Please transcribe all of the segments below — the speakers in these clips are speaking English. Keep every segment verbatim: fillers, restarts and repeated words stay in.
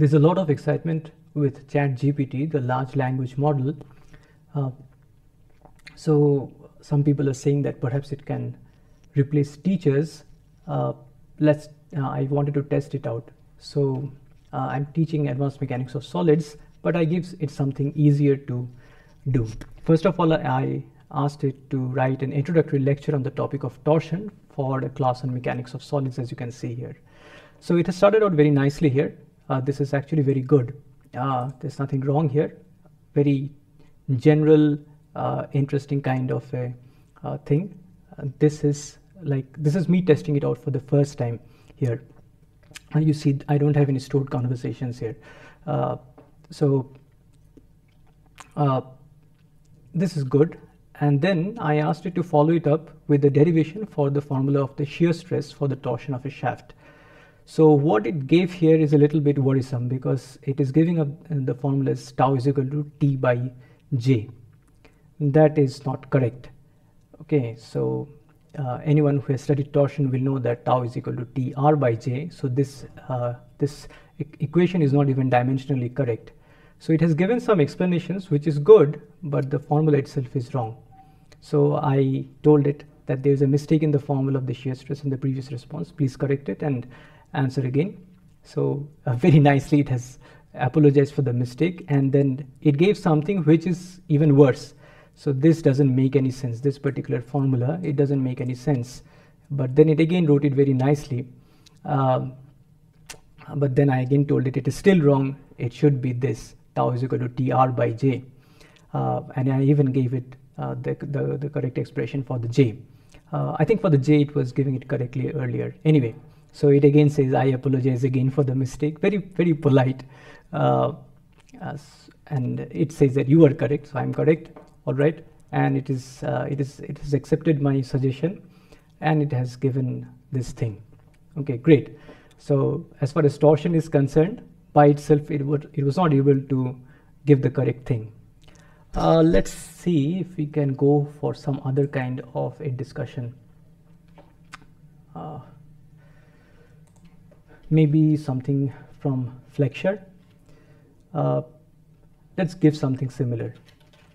There's a lot of excitement with ChatGPT, the large language model. Uh, so some people are saying that perhaps it can replace teachers. Uh, let's. Uh, I wanted to test it out. So uh, I'm teaching advanced mechanics of solids, but I give it something easier to do. First of all, I asked it to write an introductory lecture on the topic of torsion for a class on mechanics of solids, as you can see here. So it has started out very nicely here. Uh, this is actually very good. Uh, there's nothing wrong here. Very general, uh, interesting kind of a uh, thing. Uh, this is like, this is me testing it out for the first time here. And you see, I don't have any stored conversations here. Uh, so uh, this is good. And then I asked it to follow it up with the derivation for the formula of the shear stress for the torsion of a shaft. So what it gave here is a little bit worrisome, because it is giving up the formula is tau is equal to T by J. That is not correct. Okay, so uh, anyone who has studied torsion will know that tau is equal to T R by J. So this, uh, this e equation is not even dimensionally correct. So it has given some explanations, which is good, but the formula itself is wrong. So I told it that there is a mistake in the formula of the shear stress in the previous response. Please correct it and answer again. So uh, very nicely it has apologized for the mistake, and then it gave something which is even worse. So this doesn't make any sense, this particular formula, it doesn't make any sense. But then it again wrote it very nicely. Um, but then I again told it it is still wrong, it should be this, tau is equal to T R by J. Uh, and I even gave it uh, the, the, the correct expression for the J. Uh, I think for the J it was giving it correctly earlier. Anyway, so it again says, I apologize again for the mistake. Very, very polite. Uh, and it says that you are correct, so I'm correct, all right. And it is, uh, it is, it has accepted my suggestion, and it has given this thing. Okay, great. So as far as torsion is concerned, by itself, it, would, it was not able to give the correct thing. Uh, let's see if we can go for some other kind of a discussion. Uh, maybe something from Flexure. Uh, let's give something similar.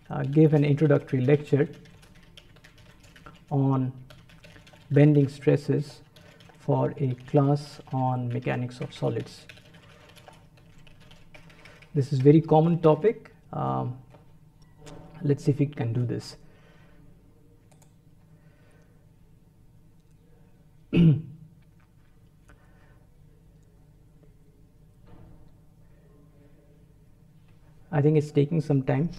Uh, give an introductory lecture on bending stresses for a class on mechanics of solids. This is very common topic. Um, let's see if it can do this. I think it's taking some time.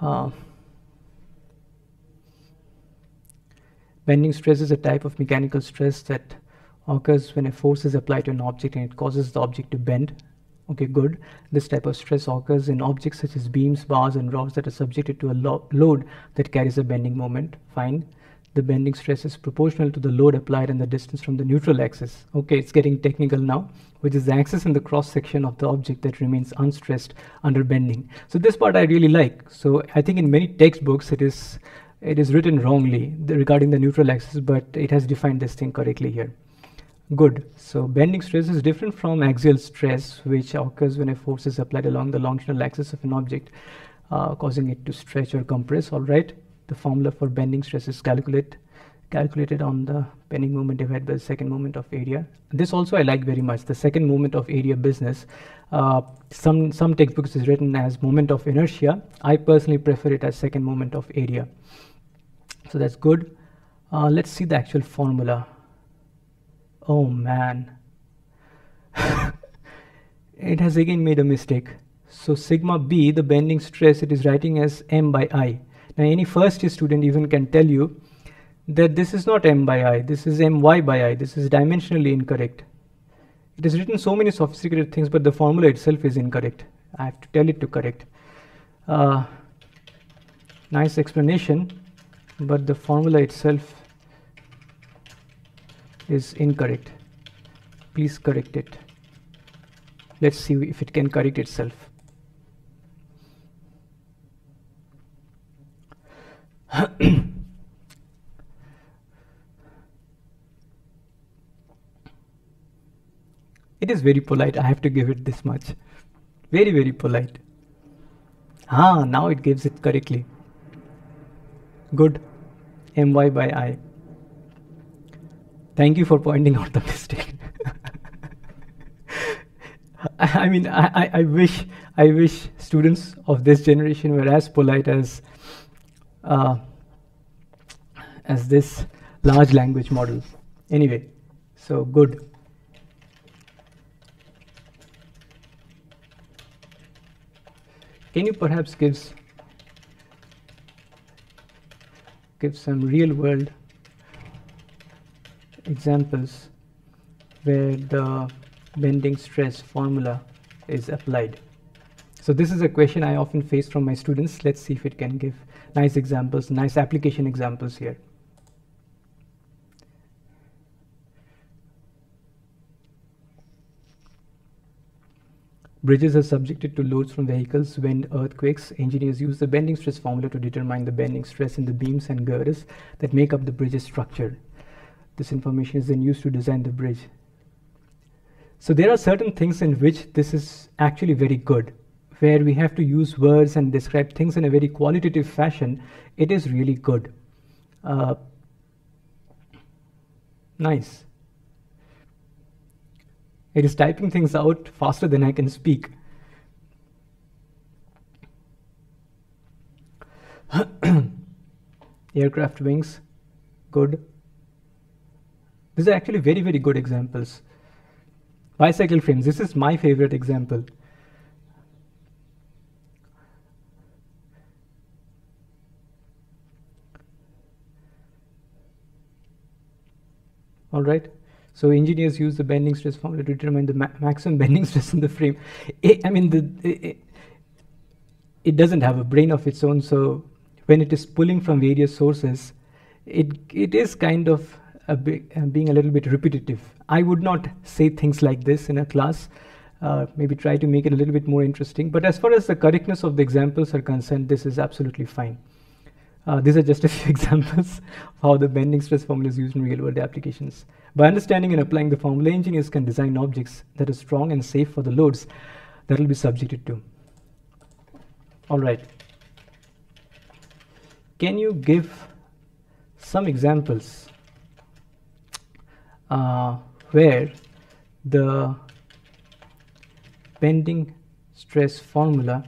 Uh, bending stress is a type of mechanical stress that occurs when a force is applied to an object and it causes the object to bend. Okay, good. This type of stress occurs in objects such as beams, bars, and rods that are subjected to a lo load that carries a bending moment. Fine. The bending stress is proportional to the load applied and the distance from the neutral axis. Okay, it's getting technical now, which is the axis in the cross section of the object that remains unstressed under bending. So this part I really like. So I think in many textbooks it is it is written wrongly the, regarding the neutral axis, but it has defined this thing correctly here. Good. So bending stress is different from axial stress, which occurs when a force is applied along the longitudinal axis of an object, uh, causing it to stretch or compress. All right. The formula for bending stress is calculate, calculated on the bending moment divided by the second moment of area. This also I like very much, the second moment of area business. Uh, some, some textbooks is written as moment of inertia. I personally prefer it as second moment of area. So that's good. Uh, let's see the actual formula. Oh man, it has again made a mistake. So sigma B, the bending stress, it is writing as M by I. Now any first year student even can tell you that this is not M by I, this is M Y by I, this is dimensionally incorrect. It has written so many sophisticated things, but the formula itself is incorrect. I have to tell it to correct. Uh, nice explanation, but the formula itself is incorrect. Please correct it. Let's see if it can correct itself. It is very polite, I have to give it this much. Very, very polite. Ah, now it gives it correctly. Good. My by I. Thank you for pointing out the mistake. I, I mean, I, I, I wish I wish students of this generation were as polite as uh, as this large language model. Anyway, so good. Can you perhaps give give some real world examples where the bending stress formula is applied? So this is a question I often face from my students. Let's see if it can give nice examples, nice application examples here. Bridges are subjected to loads from vehicles. When earthquakes, engineers use the bending stress formula to determine the bending stress in the beams and girders that make up the bridge's structure. This information is then used to design the bridge. So there are certain things in which this is actually very good, where we have to use words and describe things in a very qualitative fashion. It is really good. Uh, nice. It is typing things out faster than I can speak. Aircraft wings, good. These are actually very, very good examples. Bicycle frames, this is my favorite example. All right. So engineers use the bending stress formula to determine the ma maximum bending stress in the frame. It, I mean, the, it, it doesn't have a brain of its own, so when it is pulling from various sources, it it is kind of a big, uh, being a little bit repetitive. I would not say things like this in a class. Uh, maybe try to make it a little bit more interesting. But as far as the correctness of the examples are concerned, this is absolutely fine. Uh, these are just a few examples of how the bending stress formula is used in real-world applications. By understanding and applying the formula, engineers can design objects that are strong and safe for the loads that will be subjected to. All right. Can you give some examples uh, where the bending stress formula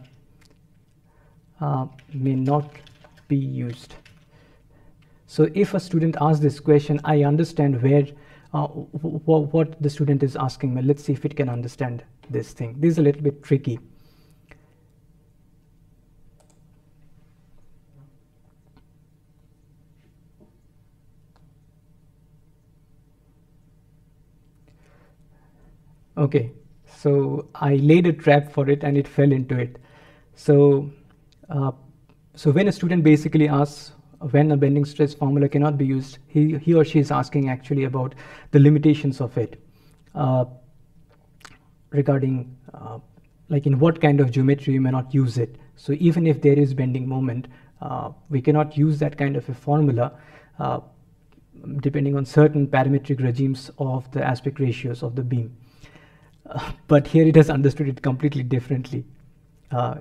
uh, may not be used? So if a student asks this question, I understand where uh, what the student is asking me. Let's see if it can understand this thing. This is a little bit tricky. Okay, so I laid a trap for it and it fell into it. So uh, So when a student basically asks when a bending stress formula cannot be used, he, he or she is asking actually about the limitations of it, uh, regarding uh, like in what kind of geometry you may not use it. So even if there is bending moment, uh, we cannot use that kind of a formula uh, depending on certain parametric regimes of the aspect ratios of the beam. Uh, but here it has understood it completely differently. Uh,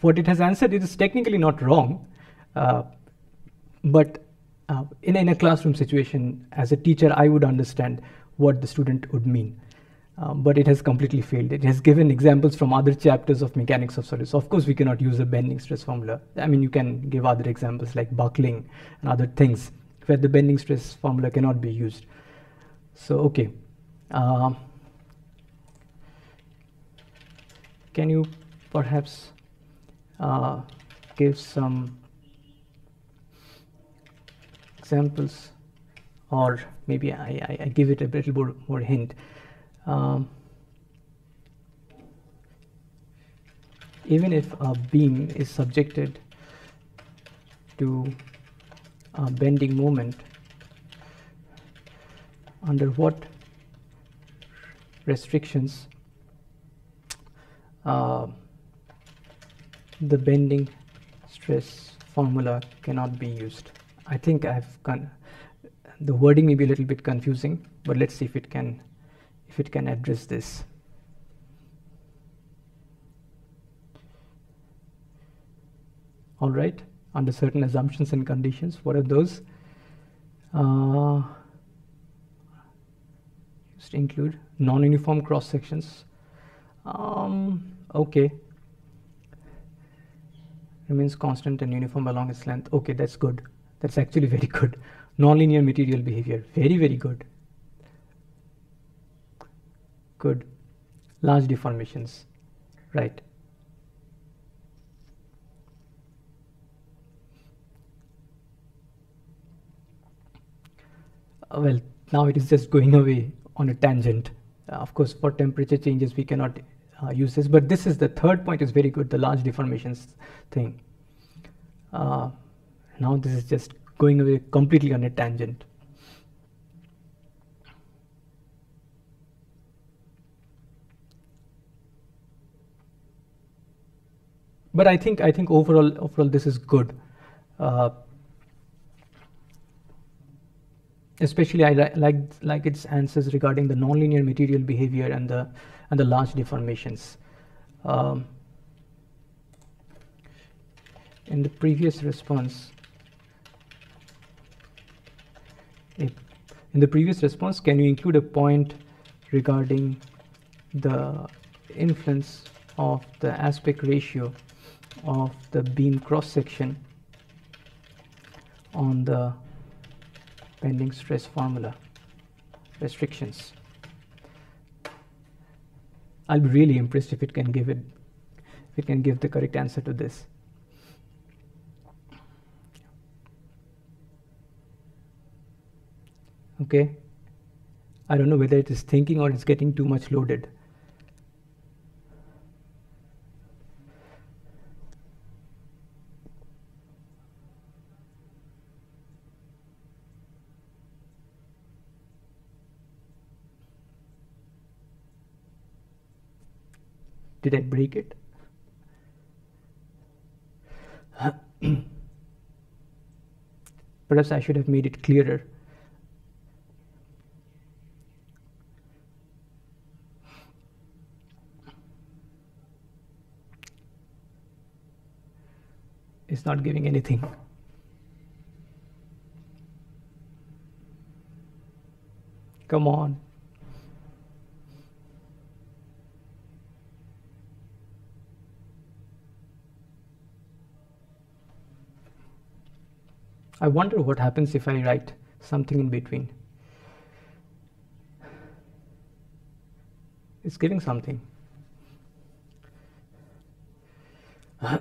What it has answered, it is technically not wrong, uh, but uh, in, in a classroom situation, as a teacher, I would understand what the student would mean. Um, but it has completely failed. It has given examples from other chapters of Mechanics of Solids. Of course, we cannot use a bending stress formula. I mean, you can give other examples like buckling and other things where the bending stress formula cannot be used. So, okay. Uh, can you perhaps Uh, give some examples, or maybe I, I, I give it a little more, more hint. Um, even if a beam is subjected to a bending moment, under what restrictions uh, the bending stress formula cannot be used? I think I've con the wording may be a little bit confusing, but let's see if it can if it can address this. all right, under certain assumptions and conditions. What are those? Uh, just include non-uniform cross sections. Um, okay, remains constant and uniform along its length. Okay, that's good. That's actually very good. Nonlinear material behavior, very very good. Good. Large deformations, right? Uh, well, now it is just going away on a tangent. Uh, of course, for temperature changes we cannot uh, use this, but this is the third point is very good, the large deformations thing. Uh, now this is just going away completely on a tangent. But I think I think overall overall this is good. Uh, especially I li like like its answers regarding the nonlinear material behavior and the and the large deformations. Um, in the previous response, in the previous response, can you include a point regarding the influence of the aspect ratio of the beam cross-section on the bending stress formula restrictions? I'll be really impressed if it can give it if it can give the correct answer to this. Okay, I don't know whether it is thinking or it's getting too much loaded. Did I break it? Perhaps I should have made it clearer. It's not giving anything. Come on. I wonder what happens if I write something in between. It's giving something. Uh,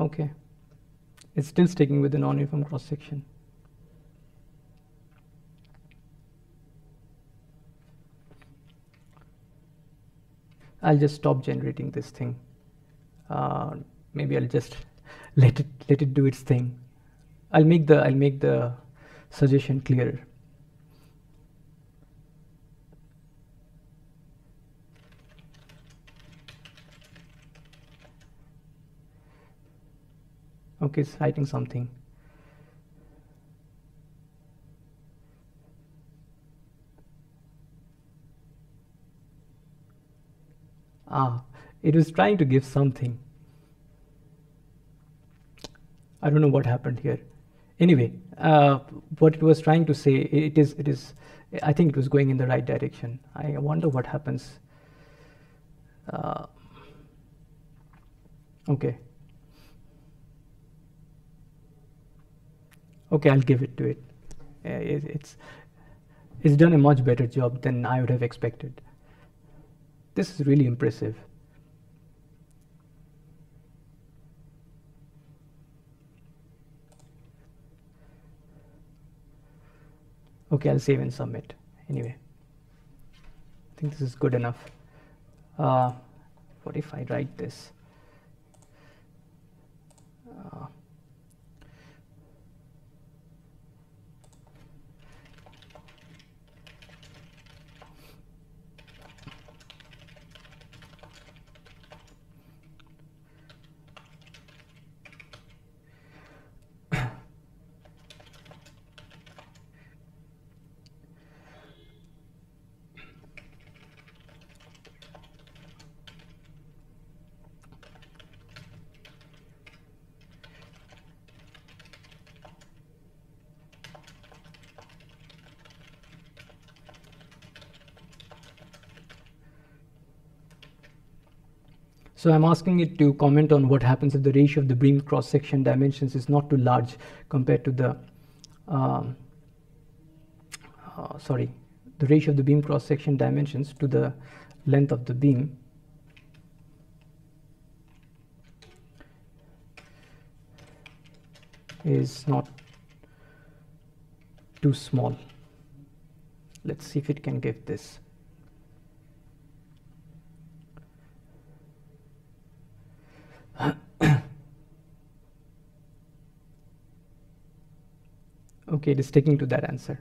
okay. It's still sticking with the non-uniform cross-section. I'll just stop generating this thing. Uh, maybe I'll just let it let it do its thing. I'll make the I'll make the suggestion clearer. Okay, it's writing something. Ah. It was trying to give something. I don't know what happened here. Anyway, uh, what it was trying to say, it is, it is. I think it was going in the right direction. I wonder what happens. Uh, okay. Okay, I'll give it to it. it. It's, it's done a much better job than I would have expected. This is really impressive. Okay, I'll save and submit. Anyway, I think this is good enough. Uh, what if I write this? Uh, So I'm asking it to comment on what happens if the ratio of the beam cross-section dimensions is not too large compared to the, um, uh, sorry, the ratio of the beam cross-section dimensions to the length of the beam. Is not too small. Let's see if it can give this. Okay, it is sticking to that answer.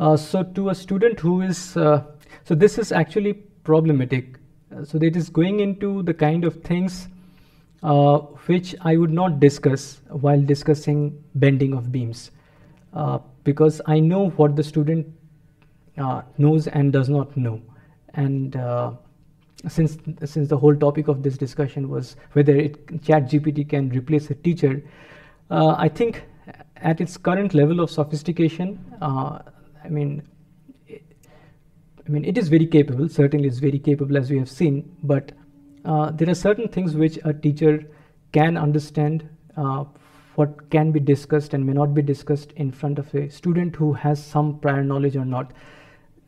Uh, so to a student who is, uh, so this is actually problematic. Uh, so it is going into the kind of things uh, which I would not discuss while discussing bending of beams, uh, because I know what the student uh, knows and does not know. And uh, since since the whole topic of this discussion was whether it, ChatGPT can replace a teacher, uh, I think at its current level of sophistication, uh, I mean. I mean, it is very capable, certainly it's very capable as we have seen, but uh, there are certain things which a teacher can understand, uh, what can be discussed and may not be discussed in front of a student who has some prior knowledge or not.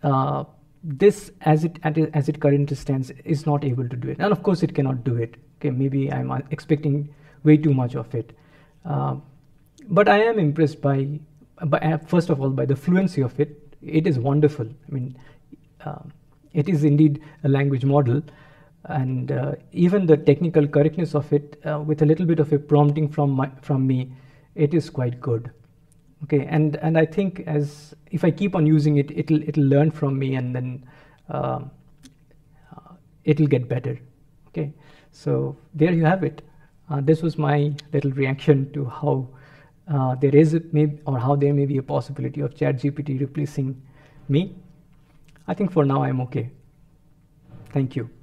Uh, this, as it, as it currently stands, is not able to do it. And of course it cannot do it. Okay, maybe I'm expecting way too much of it. Uh, but I am impressed by, by, first of all, by the fluency of it. It is wonderful. I mean. Uh, it is indeed a language model, and uh, even the technical correctness of it, uh, with a little bit of a prompting from my, from me, it is quite good. Okay, and and I think as if I keep on using it, it'll it'll learn from me, and then uh, uh, it'll get better. Okay, so there you have it. Uh, this was my little reaction to how uh, there is a may or how there may be a possibility of ChatGPT replacing me. I think for now I'm okay. Thank you.